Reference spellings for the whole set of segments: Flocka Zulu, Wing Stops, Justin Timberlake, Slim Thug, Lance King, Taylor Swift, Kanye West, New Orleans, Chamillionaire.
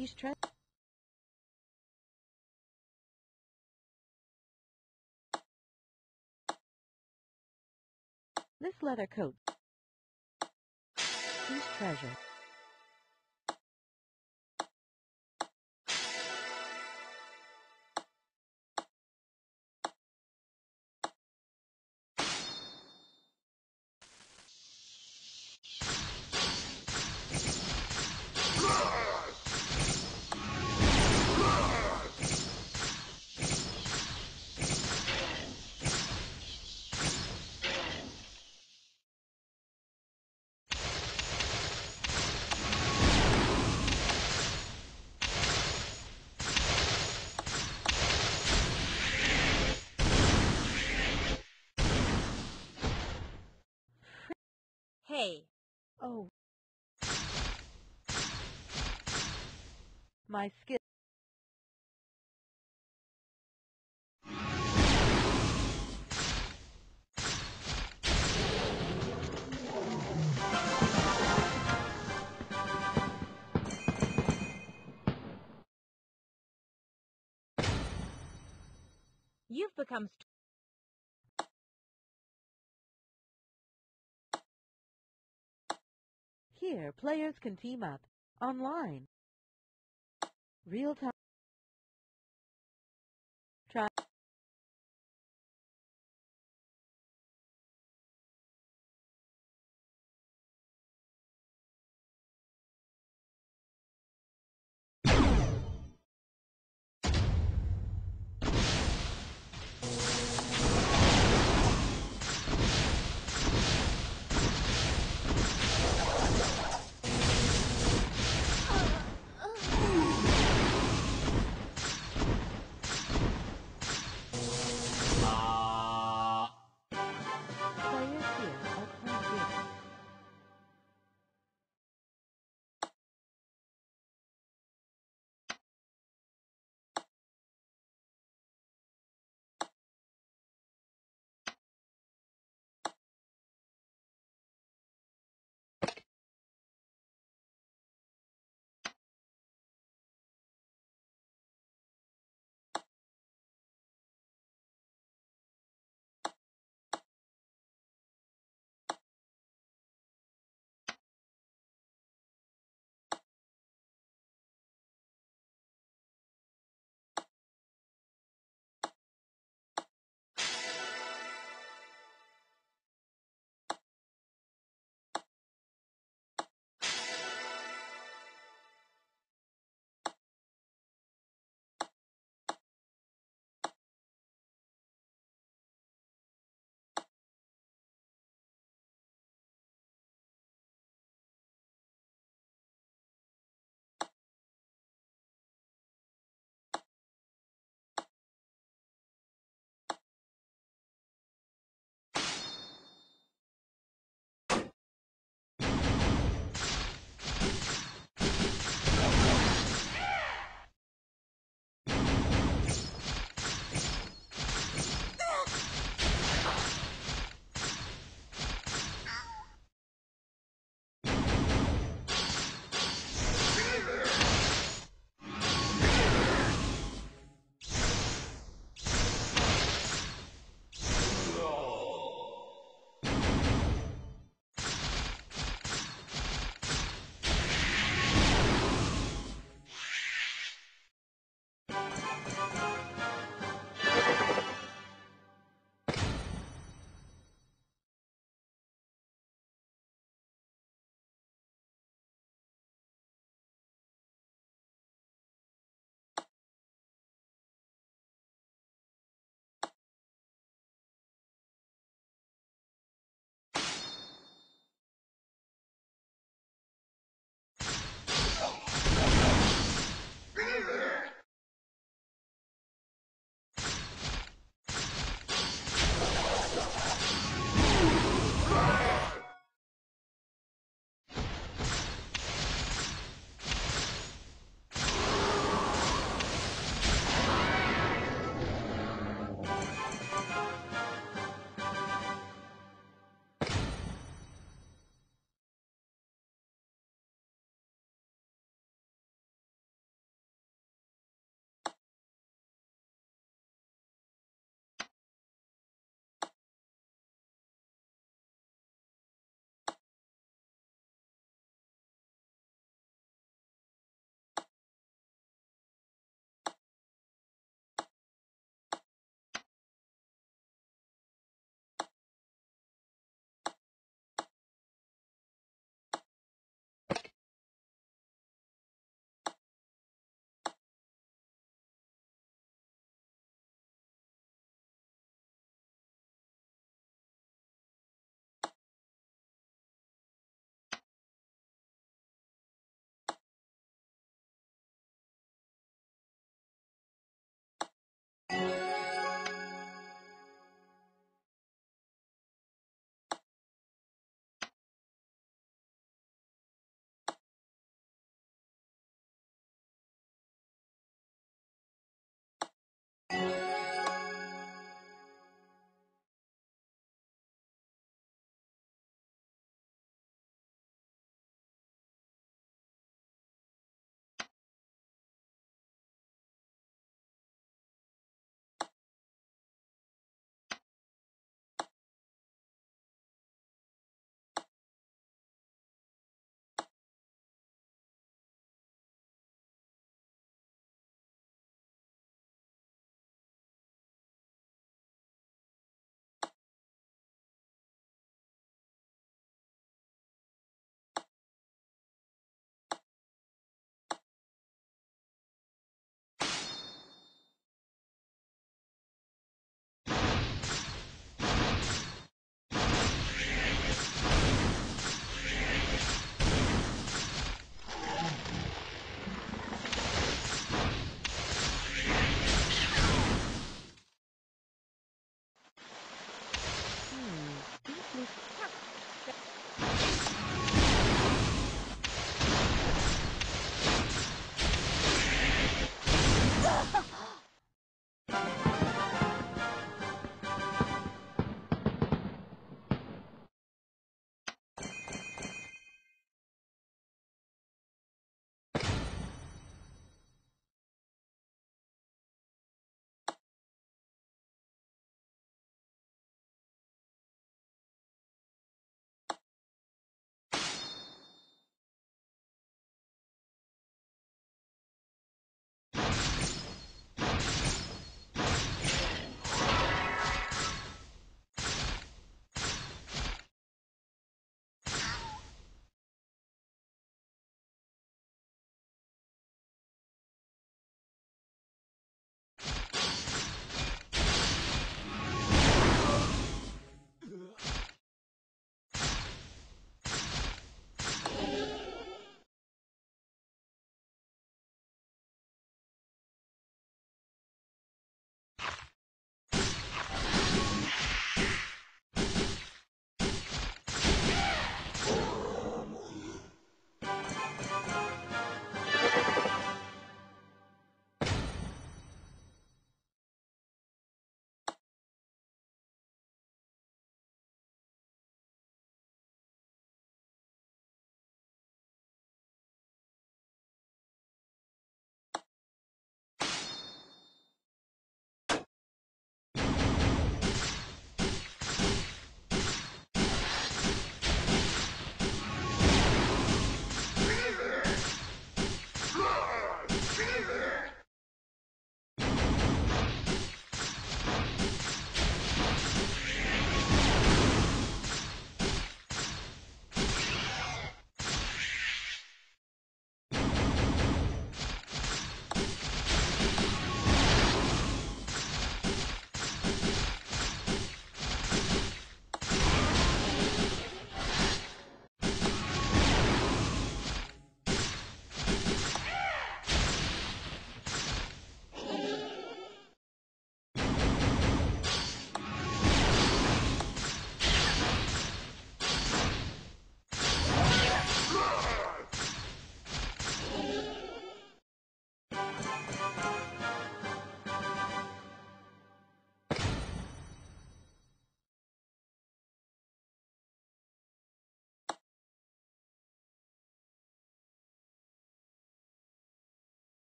these trends. This leather coat. Whose treasure? Hey. Oh. My skill. You've become strong. Here, players can team up online, real time. Try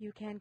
You can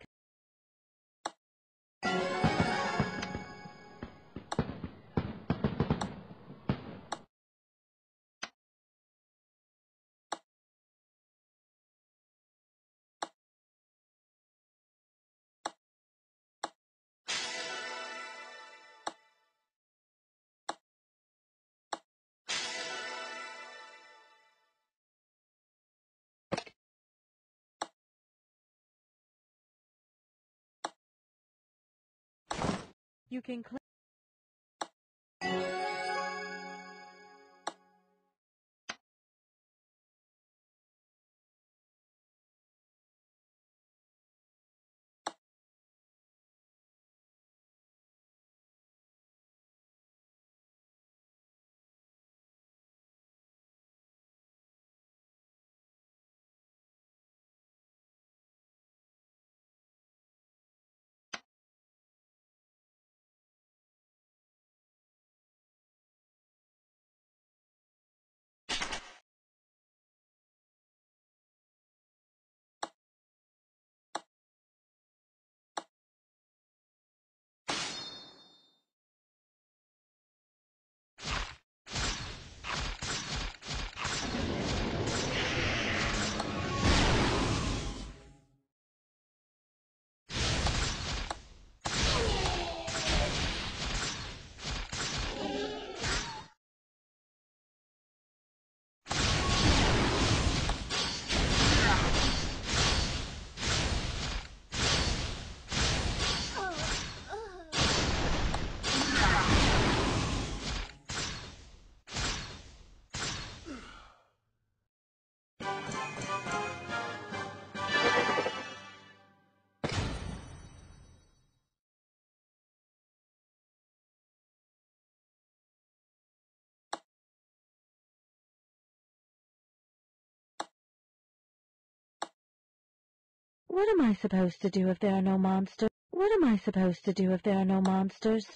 You can click. What am I supposed to do if there are no monsters? What am I supposed to do if there are no monsters?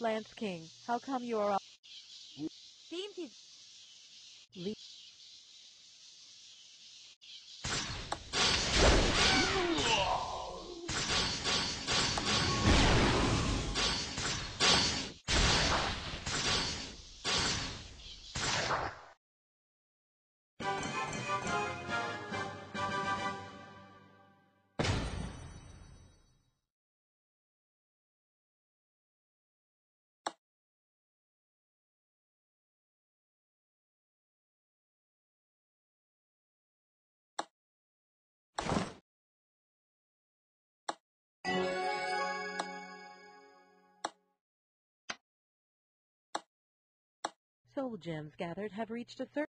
Lance King, how come you are all... Seems he's... Soul gems gathered have reached a third.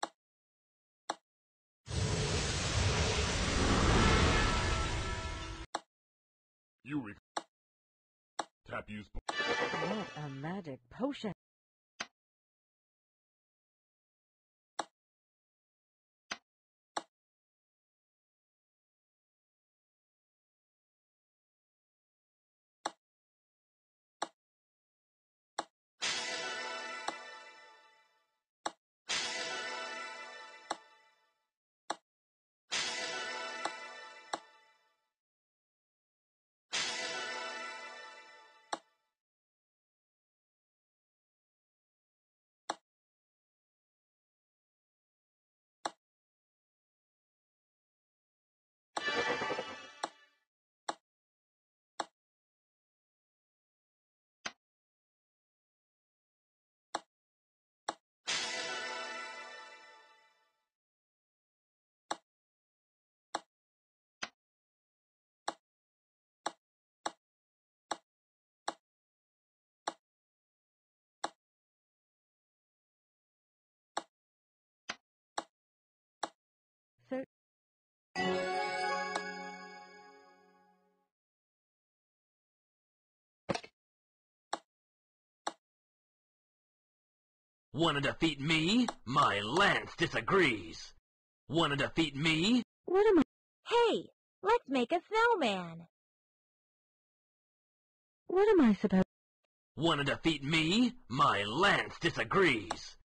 Tap use. What a magic potion. Wanna defeat me? My lance disagrees. Wanna defeat me? What am I? Hey, let's make a snowman. What am I supposed? Wanna defeat me? My lance disagrees.